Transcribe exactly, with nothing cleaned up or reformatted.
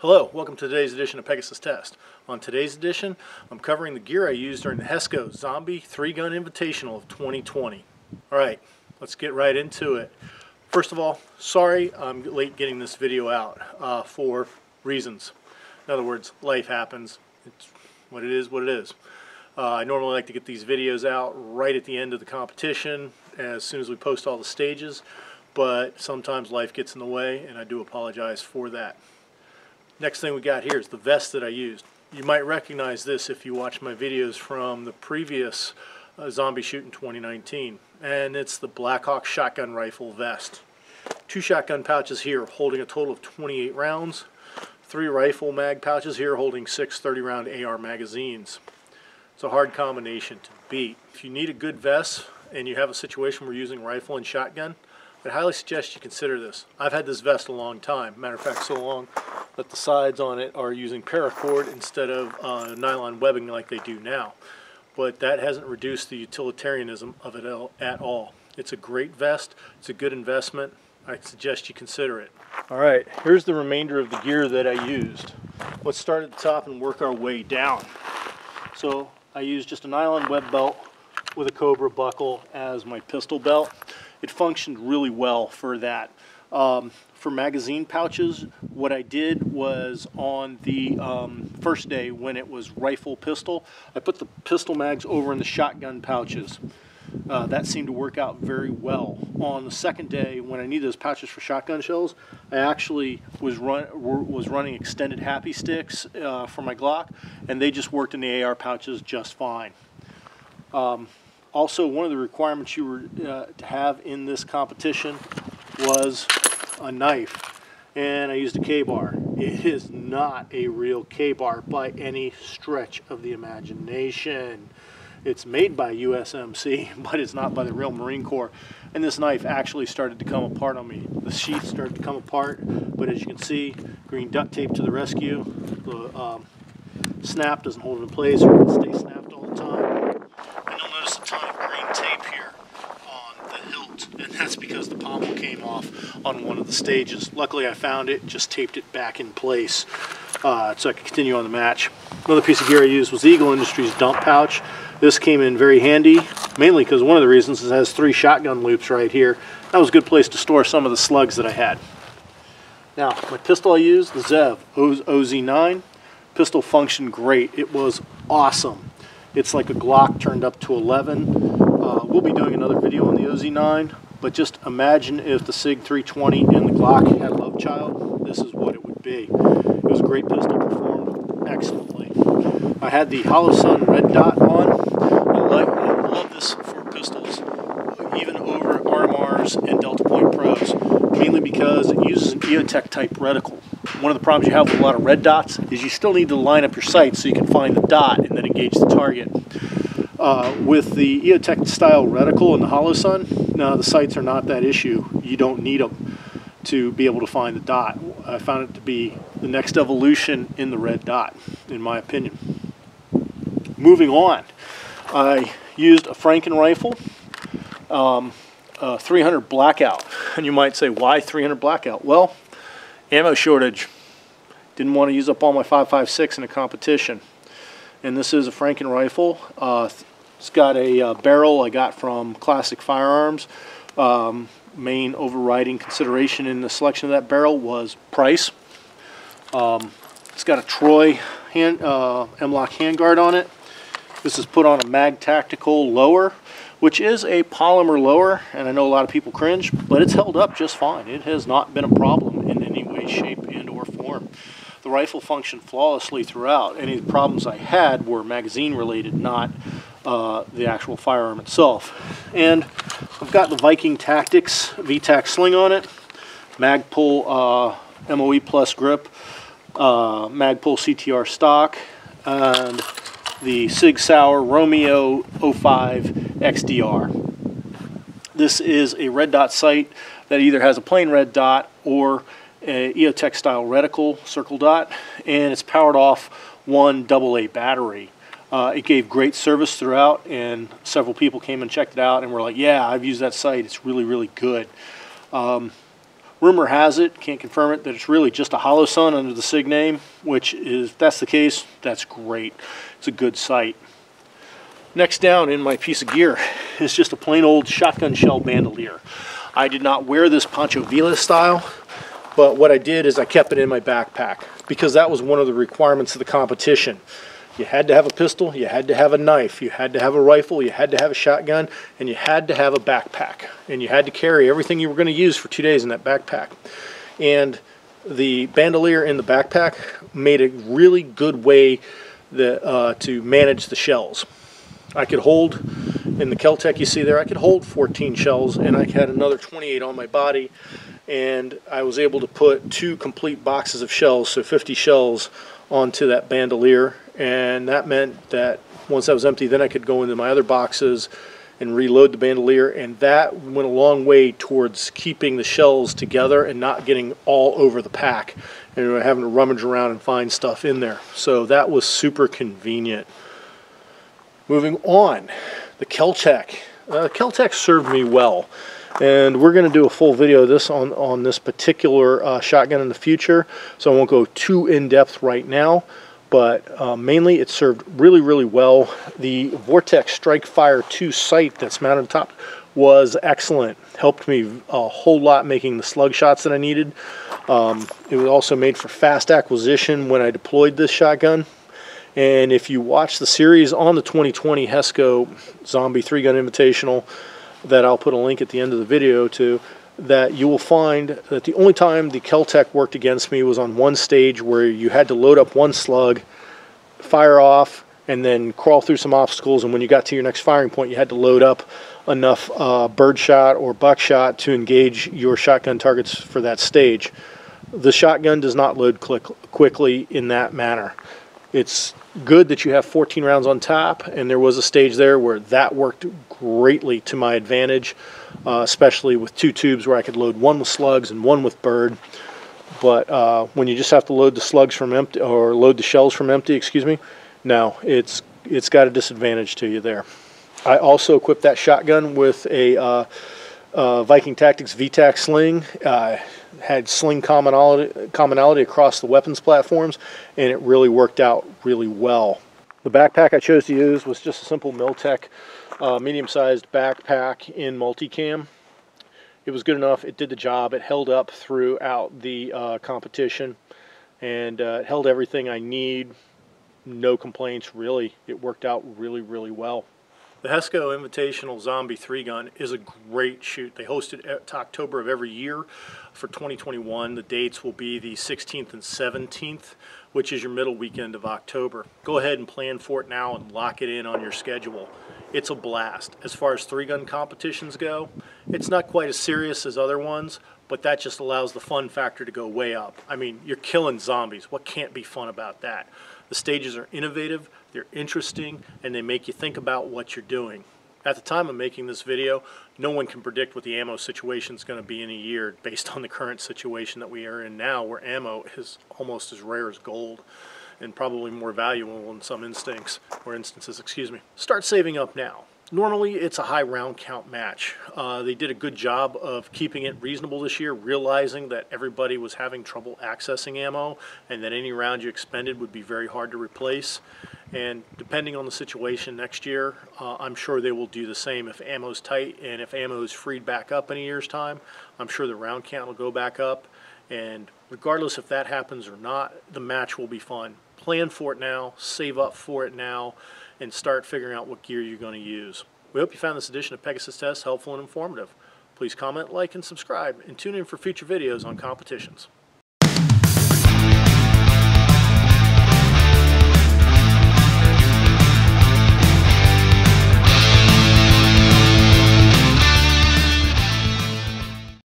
Hello, welcome to today's edition of Pegasus Test. On today's edition, I'm covering the gear I used during the HESCO Zombie three gun Invitational of twenty twenty. Alright, let's get right into it. First of all, sorry I'm late getting this video out uh, for reasons. In other words, life happens. It's what it is, what it is. Uh, I normally like to get these videos out right at the end of the competition, as soon as we post all the stages, but sometimes life gets in the way, and I do apologize for that. Next thing we got here is the vest that I used. You might recognize this if you watch my videos from the previous uh, zombie shoot in twenty nineteen, and it's the Blackhawk shotgun rifle vest. Two shotgun pouches here holding a total of twenty-eight rounds, three rifle mag pouches here holding six thirty round A R magazines. It's a hard combination to beat. If you need a good vest and you have a situation where you're using rifle and shotgun, I highly suggest you consider this. I've had this vest a long time, matter of fact so long that the sides on it are using paracord instead of uh, nylon webbing like they do now. But that hasn't reduced the utilitarianism of it at all. It's a great vest. It's a good investment. I suggest you consider it. Alright, here's the remainder of the gear that I used. Let's start at the top and work our way down. So I used just a nylon web belt with a Cobra buckle as my pistol belt. It functioned really well for that. Um, for magazine pouches, what I did was on the um, first day when it was rifle pistol, I put the pistol mags over in the shotgun pouches. Uh, that seemed to work out very well. On the second day, when I needed those pouches for shotgun shells, I actually was, run, was running extended happy sticks uh, for my Glock, and they just worked in the A R pouches just fine. Um, Also, one of the requirements you were uh, to have in this competition was a knife, and I used a K-Bar. It is not a real K-Bar by any stretch of the imagination. It's made by U S M C, but it's not by the real Marine Corps, and this knife actually started to come apart on me. The sheath started to come apart, but as you can see, green duct tape to the rescue. The um, snap doesn't hold it in place, or it can stay snapped all the time. That's because the pommel came off on one of the stages. Luckily I found it, just taped it back in place uh, so I could continue on the match. Another piece of gear I used was the Eagle Industries dump pouch. This came in very handy, mainly because one of the reasons is it has three shotgun loops right here. That was a good place to store some of the slugs that I had. Now, my pistol I used, the Zev O Z nine. Pistol functioned great. It was awesome. It's like a Glock turned up to eleven. Uh, we'll be doing another video on the O Z nine. But just imagine if the SIG three twenty and the Glock had Love Child, this is what it would be. It was a great pistol, performed excellently. I had the Holosun red dot on. I, like, I love this for pistols, even over R M Rs and Delta Point Pros, mainly because it uses an EOTech type reticle. One of the problems you have with a lot of red dots is you still need to line up your sights so you can find the dot and then engage the target. Uh, with the EOTech style reticle and the Holosun, no, the sights are not that issue. You don't need them to be able to find the dot. I found it to be the next evolution in the red dot, in my opinion. Moving on, I used a Franken rifle, um, a three hundred Blackout. And you might say, why three hundred Blackout? Well, ammo shortage. Didn't want to use up all my five five six in a competition. And this is a Franken rifle. Uh, it's got a uh, barrel I got from Classic Firearms. Um, main overriding consideration in the selection of that barrel was price. Um, it's got a Troy hand, uh, M-Lok handguard on it. This is put on a Mag Tactical lower, which is a polymer lower, and I know a lot of people cringe, but it's held up just fine. It has not been a problem in any way, shape, and or form. The rifle functioned flawlessly throughout. Any of the problems I had were magazine related, not uh, the actual firearm itself. And I've got the Viking Tactics V TAC sling on it, Magpul uh, M O E Plus grip, uh, Magpul C T R stock, and the Sig Sauer Romeo oh five X D R. This is a red dot sight that either has a plain red dot or a EOTech style reticle, circle dot, and it's powered off one double A battery. Uh, it gave great service throughout, and several people came and checked it out and were like, yeah, I've used that sight, it's really, really good. Um, Rumor has it, can't confirm it, that it's really just a Holosun under the SIG name, which is, if that's the case, that's great. It's a good sight. Next down in my piece of gear is just a plain old shotgun shell bandolier. I did not wear this Pancho Villa style, but what I did is I kept it in my backpack because that was one of the requirements of the competition. You had to have a pistol, you had to have a knife, you had to have a rifle, you had to have a shotgun, and you had to have a backpack. And you had to carry everything you were going to use for two days in that backpack. And the bandolier in the backpack made a really good way that, uh, to manage the shells. I could hold, in the Kel-Tec you see there, I could hold fourteen shells, and I had another twenty-eight on my body, and I was able to put two complete boxes of shells, so fifty shells, onto that bandolier. And that meant that once that was empty, then I could go into my other boxes and reload the bandolier, and that went a long way towards keeping the shells together and not getting all over the pack and having to rummage around and find stuff in there. So that was super convenient. Moving on, the Kel-Tec. Uh, Kel-Tec served me well, and we're going to do a full video of this on, on this particular uh, shotgun in the future, so I won't go too in-depth right now, but uh, mainly it served really, really well. The Vortex Strike Fire two sight that's mounted on top was excellent. Helped me a whole lot making the slug shots that I needed. Um, it was also made for fast acquisition when I deployed this shotgun. And if you watch the series on the twenty twenty HESCO Zombie three gun Invitational, that I'll put a link at the end of the video to, that you will find that the only time the Kel-Tec worked against me was on one stage where you had to load up one slug, fire off, and then crawl through some obstacles, and when you got to your next firing point, you had to load up enough uh, birdshot or buckshot to engage your shotgun targets for that stage. The shotgun does not load click quickly in that manner. It's good that you have fourteen rounds on top, and there was a stage there where that worked greatly to my advantage, uh, especially with two tubes where I could load one with slugs and one with bird. But uh, when you just have to load the slugs from empty, or load the shells from empty, excuse me, no, it's it's got a disadvantage to you there. I also equipped that shotgun with a uh, uh, Viking Tactics V TAC sling. Uh, had sling commonality, commonality across the weapons platforms, and it really worked out really well. The backpack I chose to use was just a simple Mil-Tec uh, medium-sized backpack in multicam. It was good enough, it did the job, it held up throughout the uh, competition, and uh, it held everything I need, no complaints really. It worked out really, really well. The HESCO Invitational Zombie three gun is a great shoot. They host it at October of every year for twenty twenty-one. The dates will be the sixteenth and seventeenth, which is your middle weekend of October. Go ahead and plan for it now and lock it in on your schedule. It's a blast. As far as three gun competitions go, it's not quite as serious as other ones, but that just allows the fun factor to go way up. I mean, you're killing zombies. What can't be fun about that? The stages are innovative, they're interesting, and they make you think about what you're doing. At the time of making this video, no one can predict what the ammo situation is going to be in a year based on the current situation that we are in now, where ammo is almost as rare as gold and probably more valuable in some instincts, or instances, excuse me. Start saving up now. Normally, it's a high round count match. Uh, they did a good job of keeping it reasonable this year, realizing that everybody was having trouble accessing ammo and that any round you expended would be very hard to replace. And depending on the situation next year, uh, I'm sure they will do the same. If ammo's tight and if ammo's freed back up in a year's time, I'm sure the round count will go back up. And regardless if that happens or not, the match will be fun. Plan for it now, save up for it now, and start figuring out what gear you're going to use. We hope you found this edition of Pegasus Test helpful and informative. Please comment, like, and subscribe, and tune in for future videos on competitions.